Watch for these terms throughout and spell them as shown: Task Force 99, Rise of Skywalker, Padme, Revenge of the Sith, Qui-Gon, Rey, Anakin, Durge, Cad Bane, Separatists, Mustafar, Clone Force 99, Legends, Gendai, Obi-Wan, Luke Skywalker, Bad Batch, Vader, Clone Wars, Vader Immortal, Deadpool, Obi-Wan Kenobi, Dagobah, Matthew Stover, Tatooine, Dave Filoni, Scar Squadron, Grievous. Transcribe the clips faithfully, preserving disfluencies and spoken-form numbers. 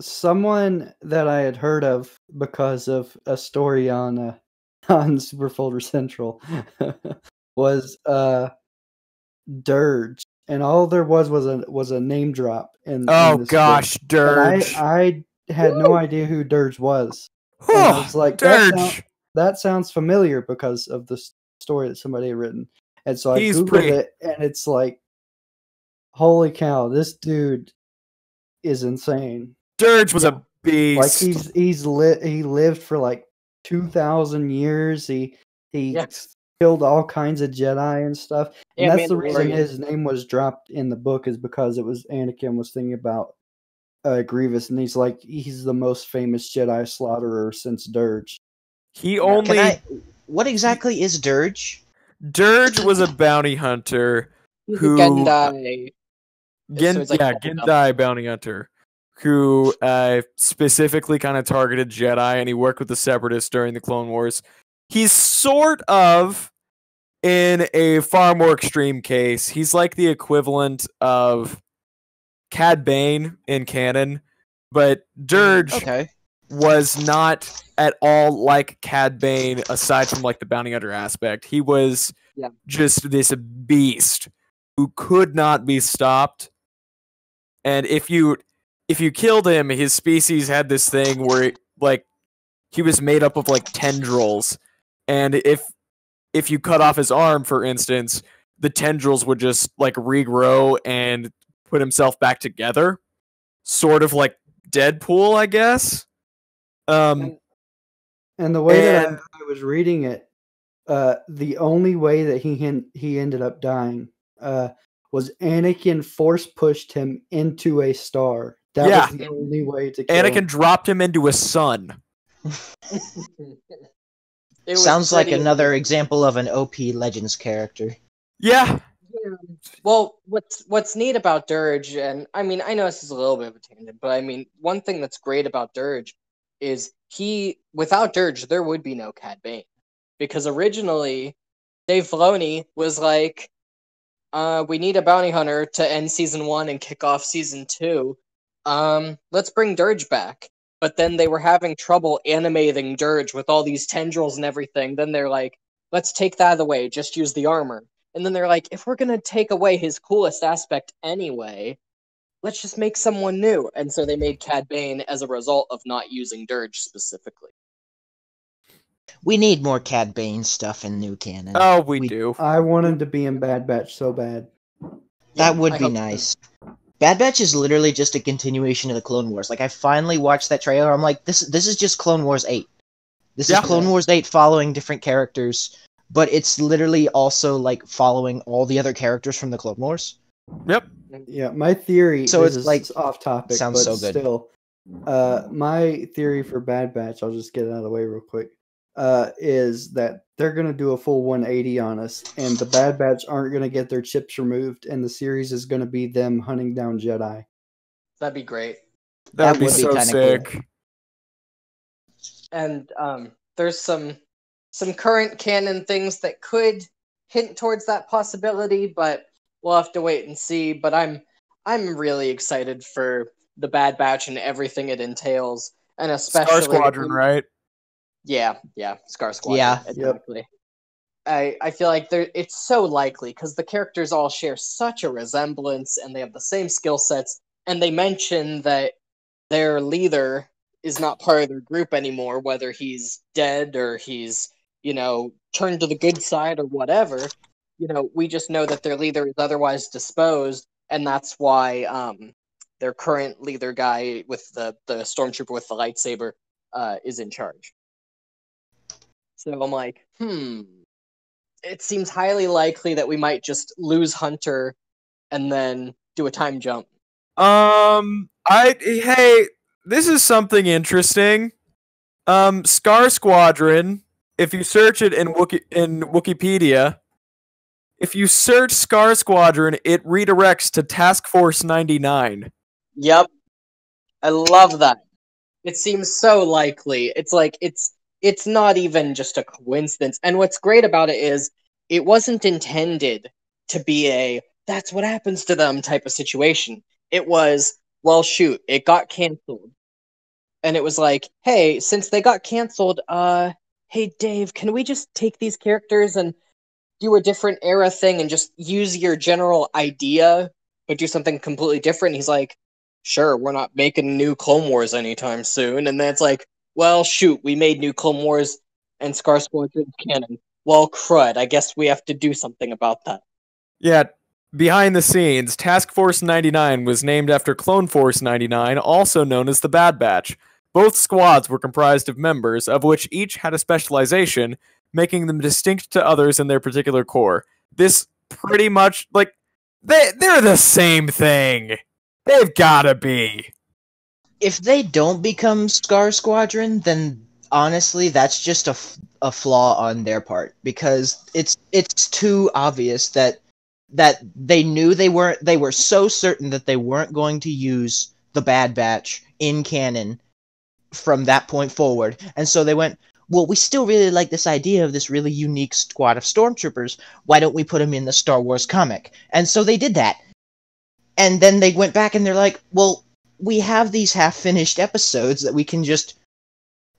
someone that I had heard of because of a story on uh, on Superfolder Central was uh, Durge, and all there was was a was a name drop. In oh in gosh, story. Durge! And I I had Woo! no idea who Durge was. And I was like, Durge. That, sound, that sounds familiar because of the story that somebody had written, and so I He's googled pretty... it, and it's like, holy cow, this dude is insane. Durge was a beast. Like he's he's li he lived for like two thousand years. He he yes. killed all kinds of Jedi and stuff. And yeah, that's the reason his name was dropped in the book, is because it was Anakin was thinking about uh, Grievous, and he's like, he's the most famous Jedi slaughterer since Durge. He only. I, what exactly is Durge? Durge was a bounty hunter who. Gendai. Gen so like yeah, Gendai bounty hunter, who uh, specifically kind of targeted Jedi, and he worked with the Separatists during the Clone Wars. He's sort of, in a far more extreme case, he's like the equivalent of Cad Bane in canon, but Durge okay. was not at all like Cad Bane, aside from like the bounty hunter aspect. He was yeah. just this beast who could not be stopped. And if you if you killed him, his species had this thing where it, like he was made up of like tendrils, and if if you cut off his arm, for instance, the tendrils would just like regrow and put himself back together, sort of like Deadpool, I guess. Um, and, and the way and, that I, I was reading it, uh, the only way that he he ended up dying. Uh, was Anakin force pushed him into a star. That yeah. was the only way to kill Anakin him. Dropped him into a sun. It sounds like another example of an O P Legends character. Yeah. yeah. Well, what's what's neat about Durge, and I mean, I know this is a little bit of a tangent, but I mean, one thing that's great about Durge is he, without Durge, there would be no Cad Bane. Because originally, Dave Filoni was like, Uh, we need a bounty hunter to end season one and kick off season two. Um, let's bring Durge back. But then they were having trouble animating Durge with all these tendrils and everything. Then they're like, let's take that away. Just use the armor. And then they're like, if we're going to take away his coolest aspect anyway, let's just make someone new. And so they made Cad Bane as a result of not using Durge specifically. We need more Cad Bane stuff in new canon. Oh, we, we do. I want him to be in Bad Batch so bad. That yeah, would I be nice. So. Bad Batch is literally just a continuation of the Clone Wars. Like, I finally watched that trailer. I'm like, this This is just Clone Wars eight. This yeah. is Clone Wars eight following different characters, but it's literally also, like, following all the other characters from the Clone Wars. Yep. Yeah, my theory so is, it's like, off topic, sounds but so good. Still. Uh, my theory for Bad Batch, I'll just get it out of the way real quick. Uh, is that they're going to do a full one eighty on us, and the Bad Batch aren't going to get their chips removed, and the series is going to be them hunting down Jedi. That'd be great. That'd, That'd be, be so sick. Cool. And um, there's some some current canon things that could hint towards that possibility, but we'll have to wait and see. But I'm I'm really excited for the Bad Batch and everything it entails, and especially Star Squadron, right? Yeah, yeah, Scar Squadron. Yeah, exactly. Yep. I I feel like there it's so likely because the characters all share such a resemblance, and they have the same skill sets, and they mention that their leader is not part of their group anymore, whether he's dead or he's you know turned to the good side or whatever. You know, we just know that their leader is otherwise disposed, and that's why um their current leader guy with the the stormtrooper with the lightsaber uh is in charge. So I'm like, hmm, it seems highly likely that we might just lose Hunter and then do a time jump. Um, I, hey, this is something interesting. Um, Scar Squadron, if you search it in, Wiki in Wikipedia, if you search Scar Squadron, it redirects to Task Force ninety-nine. Yep. I love that. It seems so likely. It's like, it's, It's not even just a coincidence. And what's great about it is it wasn't intended to be a that's what happens to them type of situation. It was, well, shoot, it got canceled. And it was like, hey, since they got canceled, uh, hey, Dave, can we just take these characters and do a different era thing and just use your general idea, but do something completely different? And he's like, sure, we're not making new Clone Wars anytime soon. And then it's like, well, shoot, we made new Clone Wars and Scar Squadron canon. Well, crud, I guess we have to do something about that. Yeah, behind the scenes, Task Force ninety-nine was named after Clone Force ninety-nine, also known as the Bad Batch. Both squads were comprised of members, of which each had a specialization, making them distinct to others in their particular corps. This pretty much, like, they, they're the same thing. They've gotta be. If they don't become Scar Squadron, then honestly, that's just a, f a flaw on their part, because it's it's too obvious that that they knew they weren't they were so certain that they weren't going to use the Bad Batch in canon from that point forward, and so they went, well, we still really like this idea of this really unique squad of stormtroopers. Why don't we put them in the Star Wars comic? And so they did that, and then they went back and they're like, well, we have these half-finished episodes that we can just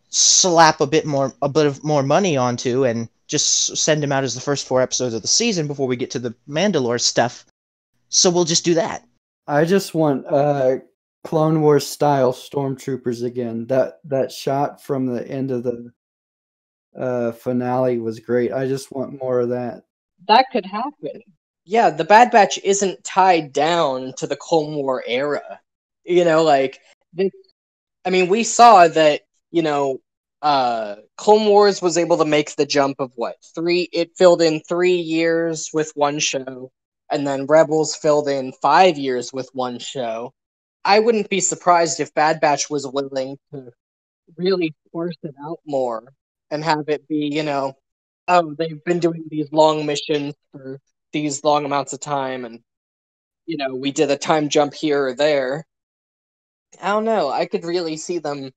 slap a bit more a bit of more money onto and just send them out as the first four episodes of the season before we get to the Mandalore stuff. So we'll just do that. I just want uh Clone Wars style stormtroopers again. That that shot from the end of the uh finale was great. I just want more of that. That could happen. Yeah, the Bad Batch isn't tied down to the Clone War era. You know, like they, I mean, we saw that, you know, uh, Clone Wars was able to make the jump of, what, three? It filled in three years with one show, and then Rebels filled in five years with one show. I wouldn't be surprised if Bad Batch was willing to really force it out more and have it be, you know, oh, they've been doing these long missions for these long amounts of time, and, you know, we did a time jump here or there. I don't know. I could really see them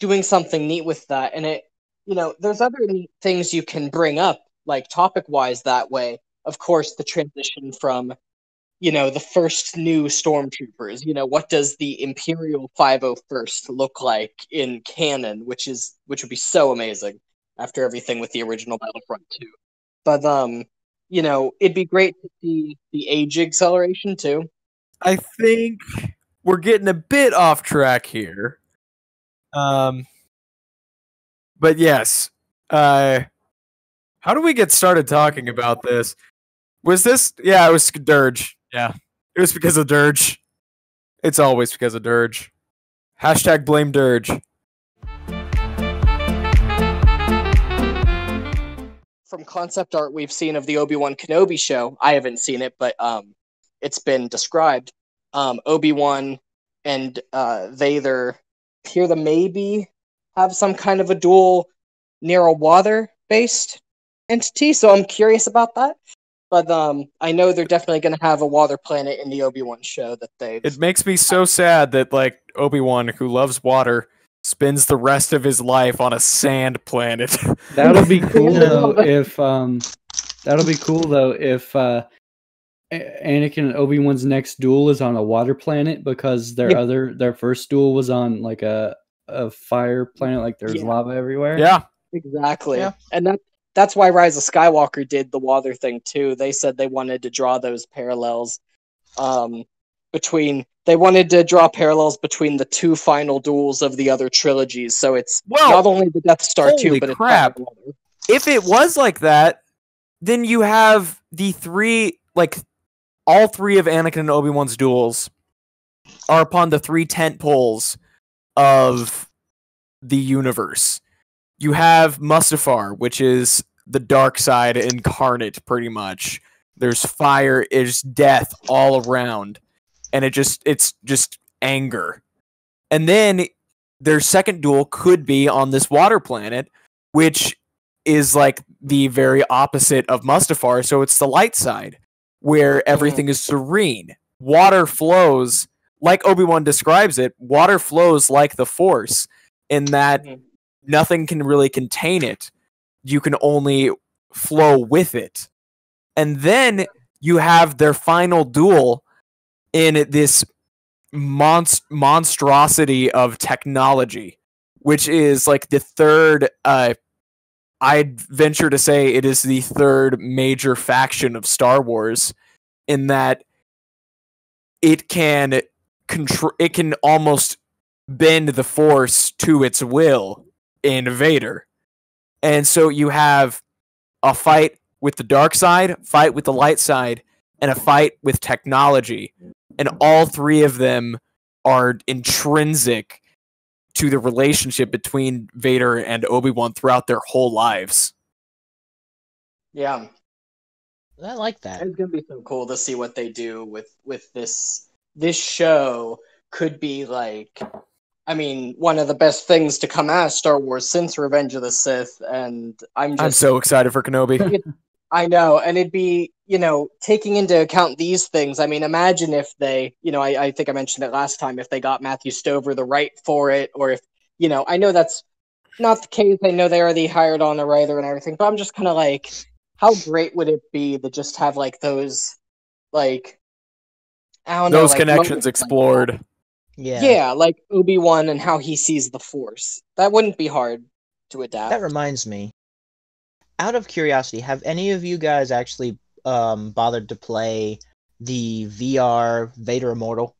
doing something neat with that, and it, you know, there's other neat things you can bring up, like topic-wise that way. Of course, the transition from, you know, the first new stormtroopers, you know, what does the Imperial five oh first look like in canon, which is, which would be so amazing after everything with the original Battlefront two. But, um, you know, it'd be great to see the age acceleration, too. I think we're getting a bit off track here. Um, but yes, uh, how do we get started talking about this? Was this, yeah, it was Durge. Yeah, it was because of Durge. It's always because of Durge. Hashtag blame Durge. From concept art we've seen of the Obi-Wan Kenobi show, I haven't seen it, but, um, it's been described. Um, Obi-Wan and, uh, Vader appear to maybe have some kind of a dual narrow water based entity, so I'm curious about that. But um, I know they're definitely going to have a water planet in the Obi-Wan show that they. It makes me so sad that, like, Obi-Wan, who loves water, spends the rest of his life on a sand planet. That'll be cool though if um, that'll be cool though if uh, Anakin and Obi-Wan's next duel is on a water planet, because their yeah. other their first duel was on like a a fire planet, like there's yeah. lava everywhere. Yeah, exactly. Yeah. And that that's why Rise of Skywalker did the water thing too. They said they wanted to draw those parallels um between they wanted to draw parallels between the two final duels of the other trilogies. So it's well, not only the Death Star two, but crap. It's water. If it was like that, then you have the three like all three of Anakin and Obi-Wan's duels are upon the three tent poles of the universe. You have Mustafar, which is the dark side incarnate, pretty much. There's fire, there's death all around, and it just it's just anger. And then their second duel could be on this water planet, which is like the very opposite of Mustafar, so it's the light side, where everything is serene. Water flows, like Obi-Wan describes it, water flows like the Force, in that nothing can really contain it. You can only flow with it. And then you have their final duel in this monst monstrosity of technology, which is like the third, uh, I'd venture to say it is the third major faction of Star Wars, in that it can control, it can almost bend the Force to its will in Vader. And so you have a fight with the dark side, fight with the light side, and a fight with technology. And all three of them are intrinsic to the relationship between Vader and Obi-Wan throughout their whole lives. Yeah. I like that. It's going to be so cool to see what they do with, with this. This show could be like, I mean, one of the best things to come out of Star Wars since Revenge of the Sith. And I'm just, I'm so excited for Kenobi. It, I know. And it'd be, you know, taking into account these things. I mean, imagine if they, you know, I, I think I mentioned it last time, if they got Matthew Stover the right for it, or if, you know, I know that's not the case. I know they already hired on a writer and everything, but I'm just kind of like, how great would it be to just have like those, like, I don't know, those like, connections explored. Like, yeah, yeah, like Obi-Wan and how he sees the Force. That wouldn't be hard to adapt. That reminds me. Out of curiosity, have any of you guys actually um, bothered to play the V R Vader Immortal?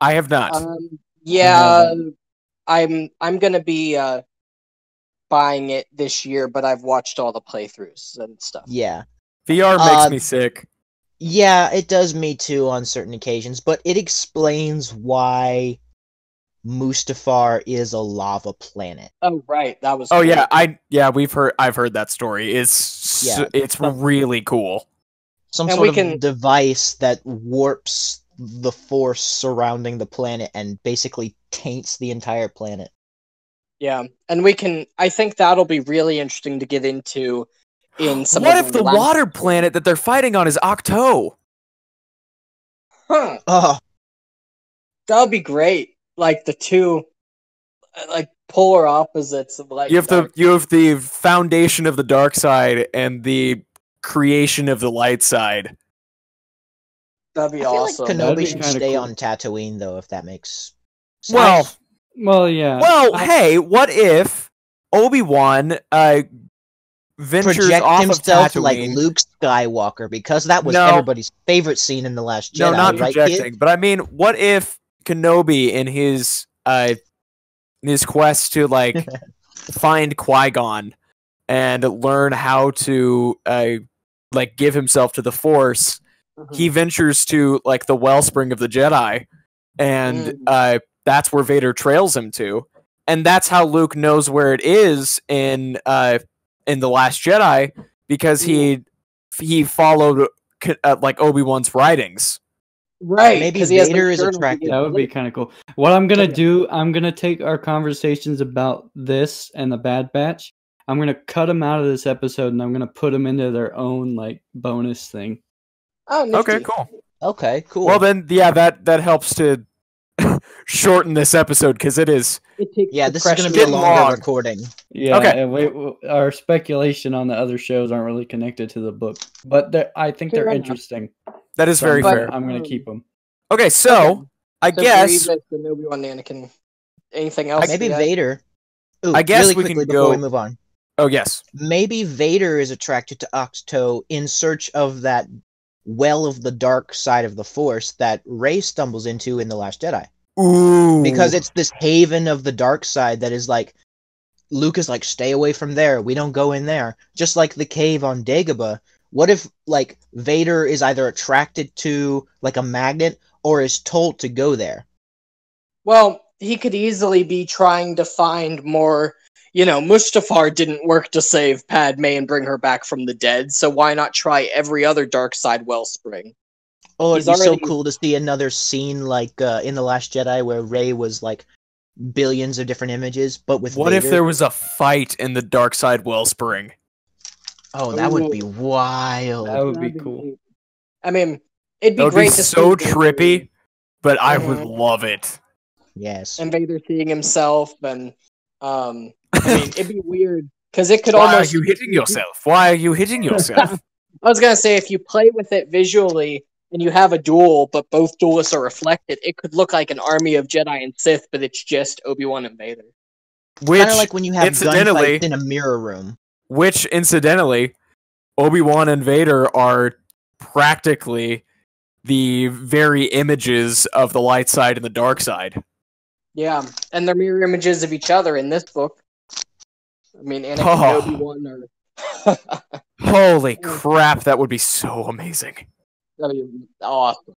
I have not. Um, yeah, um, I'm. I'm gonna be uh, buying it this year, but I've watched all the playthroughs and stuff. Yeah, V R makes uh, me sick. Yeah, it does me too on certain occasions, but it explains why Mustafar is a lava planet. Oh right, that was. Oh crazy. yeah, I yeah we've heard I've heard that story. It's yeah, it's some, really cool. Some and sort of can... device that warps the Force surrounding the planet and basically taints the entire planet. Yeah, and we can. I think that'll be really interesting to get into. In some what if the land. water planet that they're fighting on is Octo? Huh. Uh. That would be great. Like the two, like polar opposites of like. You have the you have the foundation of the dark side and the creation of the light side. That'd be I feel awesome. Like Kenobi be should stay cool. on Tatooine though, if that makes sense. Well, well, yeah. Well, I hey, what if Obi-Wan? Uh, Ventures project off himself of like Luke Skywalker, because that was no, everybody's favorite scene in The Last Jedi. No, not right, projecting, kid? But I mean, what if Kenobi in his uh, in his quest to like find Qui-Gon and learn how to uh, like give himself to the Force, mm-hmm. he ventures to like the wellspring of the Jedi, and mm. uh, that's where Vader trails him to, and that's how Luke knows where it is in. Uh, in The Last Jedi, because he he followed uh, like Obi-Wan's writings. Right. Maybe Vader is attractive. That would be kind of cool. What I'm going to do, I'm going to take our conversations about this and the Bad Batch. I'm going to cut them out of this episode, and I'm going to put them into their own like bonus thing. Oh, nifty. Okay, cool. Okay, cool. Well, then, yeah, that, that helps to shorten this episode, because it is it yeah this is going to be a longer long. recording. Yeah, okay. We, we, our speculation on the other shows aren't really connected to the book, but I think fair they're enough. interesting. That is so very fair. I'm going to keep them. Okay, so okay. I so guess Obi-Wan, Anakin, anything else? Maybe Vader. Ooh, I guess really we quickly can go. We move on. Oh yes, maybe Vader is attracted to Octo in search of that well of the dark side of the Force that Rey stumbles into in The Last Jedi. Ooh. Because it's this haven of the dark side that is like, Luke is like, stay away from there, we don't go in there. Just like the cave on Dagobah. What if, like, Vader is either attracted to, like, a magnet, or is told to go there? Well, he could easily be trying to find more, you know, Mustafar didn't work to save Padme and bring her back from the dead, so why not try every other dark side wellspring? Oh, it'd be already... so cool to see another scene like uh, in The Last Jedi where Rey was like billions of different images, but with What Vader... if there was a fight in the dark side wellspring? Oh, that Ooh. would be wild. That would be cool. I mean, it'd be That'd great be to so see trippy, Vader. but I mm-hmm. would love it. Yes. And Vader seeing himself, and um I mean, it'd be weird because it could Why almost Why are you hitting yourself? Why are you hitting yourself? I was going to say, if you play with it visually, and you have a duel, but both duelists are reflected, it could look like an army of Jedi and Sith, but it's just Obi-Wan and Vader. Which, kind of like when you have gunfights in a mirror room. Which, incidentally, Obi-Wan and Vader are practically the very images of the light side and the dark side. Yeah, and they're mirror images of each other in this book. I mean, Anakin oh. and Obi-Wan are... Holy crap, that would be so amazing. That'd be awesome.